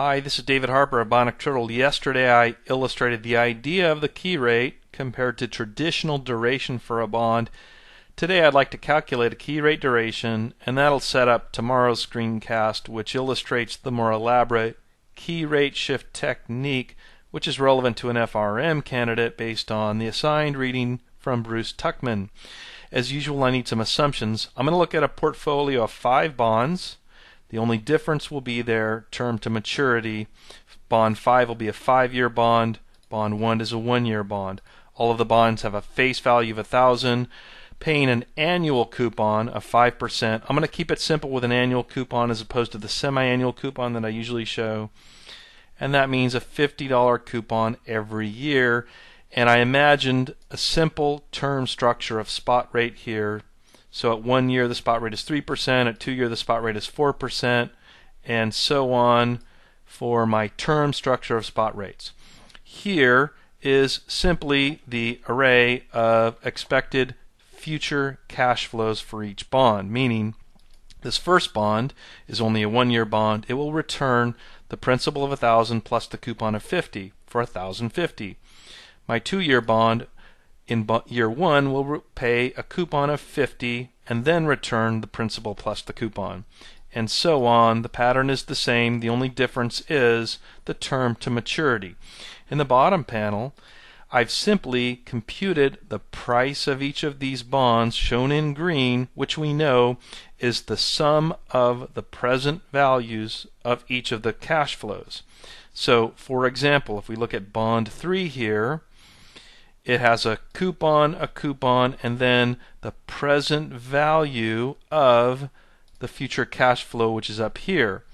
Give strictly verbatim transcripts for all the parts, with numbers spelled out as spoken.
Hi, this is David Harper of Bionic Turtle. Yesterday I illustrated the idea of the key rate compared to traditional duration for a bond. Today I'd like to calculate a key rate duration, and that'll set up tomorrow's screencast, which illustrates the more elaborate key rate shift technique, which is relevant to an F R M candidate based on the assigned reading from Bruce Tuckman. As usual, I need some assumptions. I'm going to look at a portfolio of five bonds. The only difference will be their term to maturity. Bond five will be a five-year bond. Bond one is a one-year bond. All of the bonds have a face value of one thousand dollars, paying an annual coupon of five percent. I'm going to keep it simple with an annual coupon as opposed to the semi-annual coupon that I usually show. And that means a fifty dollar coupon every year. And I imagined a simple term structure of spot rate here. So at one year the spot rate is three percent, at two year the spot rate is four percent, and so on for my term structure of spot rates. Here is simply the array of expected future cash flows for each bond, meaning this first bond is only a one year bond. It will return the principal of one thousand dollars plus the coupon of fifty dollars for one thousand fifty dollars. My two year bond in year one will pay a coupon of fifty dollars and then return the principal plus the coupon. And so on. The pattern is the same. The only difference is the term to maturity. In the bottom panel, I've simply computed the price of each of these bonds, shown in green, which we know is the sum of the present values of each of the cash flows. So, for example, if we look at bond three here, it has a coupon, a coupon, and then the present value of the future cash flow, which is up here.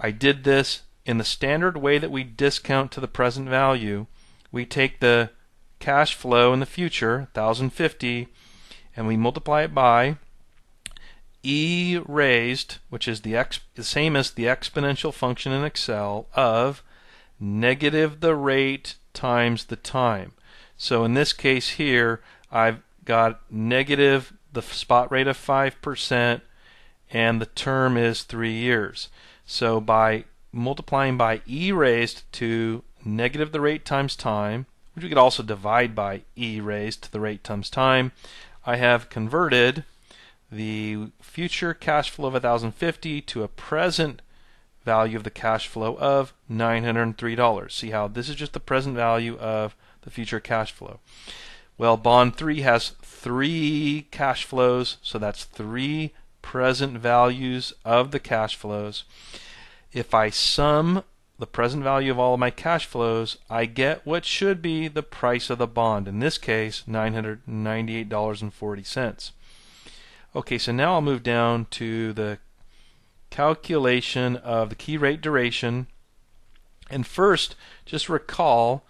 I did this in the standard way that we discount to the present value. We take the cash flow in the future, one thousand fifty, and we multiply it by e raised, which is the, exp the same as the exponential function in Excel, of negative the rate times the time. So in this case here, I've got negative the spot rate of five percent, and the term is three years. So by multiplying by e raised to negative the rate times time, which we could also divide by e raised to the rate times time, I have converted the future cash flow of one thousand fifty dollars to a present value of the cash flow of nine hundred three dollars. See how this is just the present value of the future cash flow. Well, bond three has three cash flows, so that's three present values of the cash flows. If I sum the present value of all of my cash flows, I get what should be the price of the bond. In this case, nine hundred ninety-eight dollars and forty cents. Okay, so now I'll move down to the calculation of the key rate duration. And first, just recall,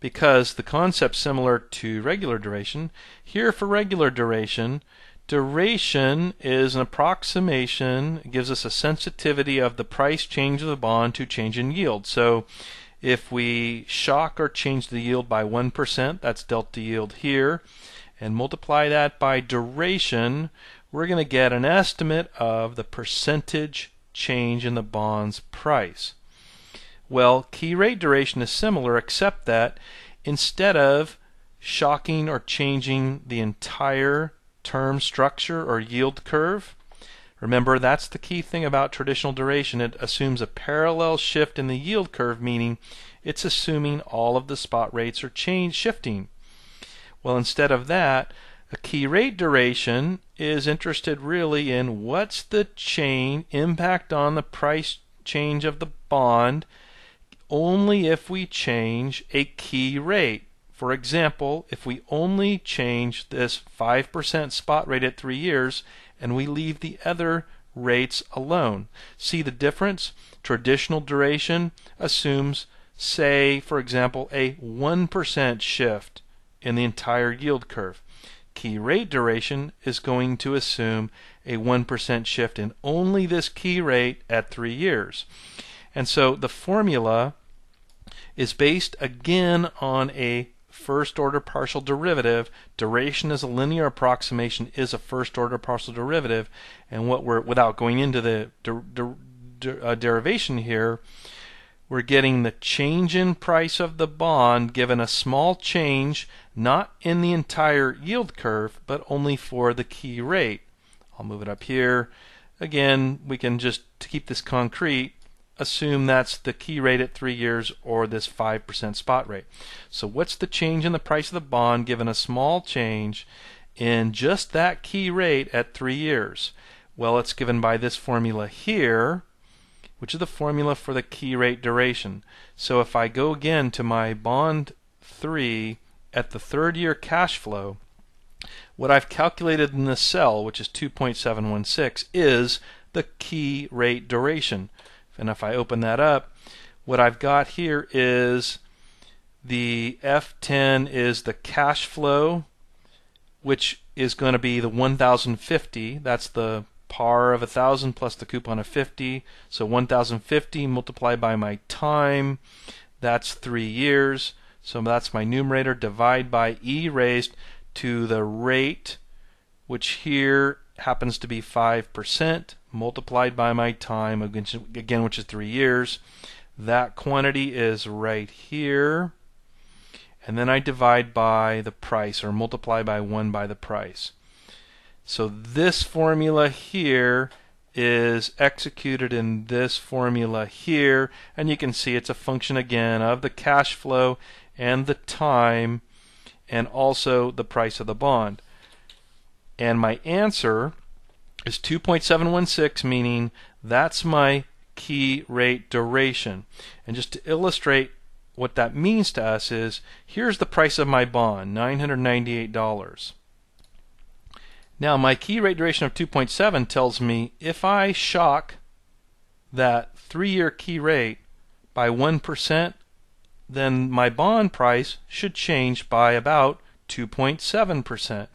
because the concept's similar to regular duration, here for regular duration, duration is an approximation. It gives us a sensitivity of the price change of the bond to change in yield. So if we shock or change the yield by one percent, that's delta yield here, and multiply that by duration, we're going to get an estimate of the percentage change in the bond's price. Well, key rate duration is similar, except that instead of shocking or changing the entire term structure or yield curve, remember that's the key thing about traditional duration. It assumes a parallel shift in the yield curve, meaning it's assuming all of the spot rates are change shifting. Well, instead of that, a key rate duration is interested really in what's the change impact on the price change of the bond only if we change a key rate. For example, if we only change this five percent spot rate at three years and we leave the other rates alone. See the difference? Traditional duration assumes, say, for example, a one percent shift in the entire yield curve. Key rate duration is going to assume a one percent shift in only this key rate at three years. And so the formula is based again on a first order partial derivative. Duration as a linear approximation is a first order partial derivative, and what we're, without going into the der, der, der, uh, derivation here, we're getting the change in price of the bond given a small change, not in the entire yield curve, but only for the key rate. I'll move it up here. Again, we can just, to keep this concrete, assume that's the key rate at three years or this five percent spot rate. So what's the change in the price of the bond given a small change in just that key rate at three years? Well, it's given by this formula here, which is the formula for the key rate duration. So if I go again to my bond three at the third year cash flow, what I've calculated in this cell, which is two point seven one six, is the key rate duration. And if I open that up, what I've got here is the F ten is the cash flow, which is going to be the one thousand fifty. That's the par of one thousand plus the coupon of fifty. So one thousand fifty multiplied by my time, that's three years. So that's my numerator, divide by e raised to the rate, which here happens to be five percent, multiplied by my time, again, which is three years. That quantity is right here. And then I divide by the price, or multiply by one by the price. So this formula here is executed in this formula here. And you can see it's a function, again, of the cash flow and the time, and also the price of the bond. And my answer is two point seven one six, meaning that's my key rate duration. And just to illustrate what that means to us is, here's the price of my bond, nine hundred ninety-eight dollars. Now my key rate duration of two point seven tells me if I shock that three-year key rate by one percent, then my bond price should change by about two point seven percent.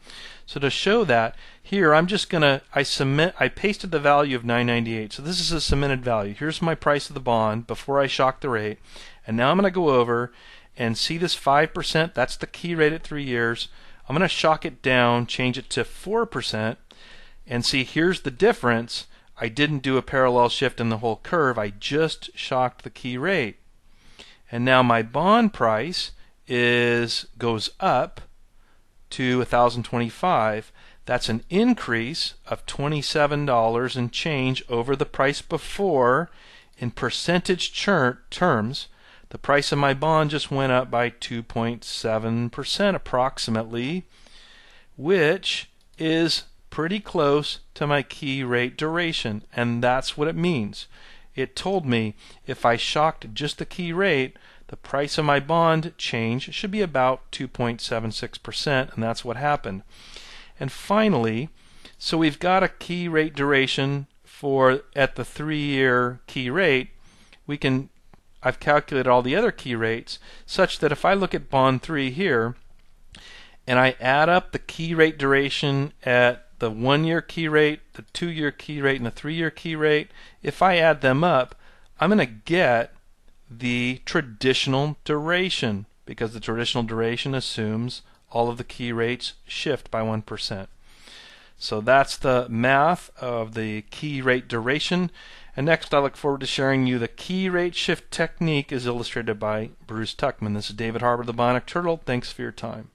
So to show that, here I'm just going to, I cement, I pasted the value of nine ninety-eight. So this is a cemented value. Here's my price of the bond before I shock the rate. And now I'm going to go over and see this five percent. That's the key rate at three years. I'm going to shock it down, change it to four percent, and see here's the difference. I didn't do a parallel shift in the whole curve. I just shocked the key rate. And now my bond price is goes up to one thousand twenty-five dollars. That's an increase of twenty-seven dollars and change over the price before. In percentage terms, the price of my bond just went up by two point seven percent approximately, which is pretty close to my key rate duration. And that's what it means. It told me if I shocked just the key rate, the price of my bond change should be about two point seven six percent, and that's what happened. And finally, so we've got a key rate duration for at the three-year key rate. We can, I've calculated all the other key rates such that if I look at bond three here and I add up the key rate duration at the one-year key rate, the two-year key rate, and the three-year key rate, if I add them up, I'm going to get the traditional duration, because the traditional duration assumes all of the key rates shift by one percent. So that's the math of the key rate duration. And next, I look forward to sharing you the key rate shift technique as illustrated by Bruce Tuckman. This is David Harper, the Bionic Turtle. Thanks for your time.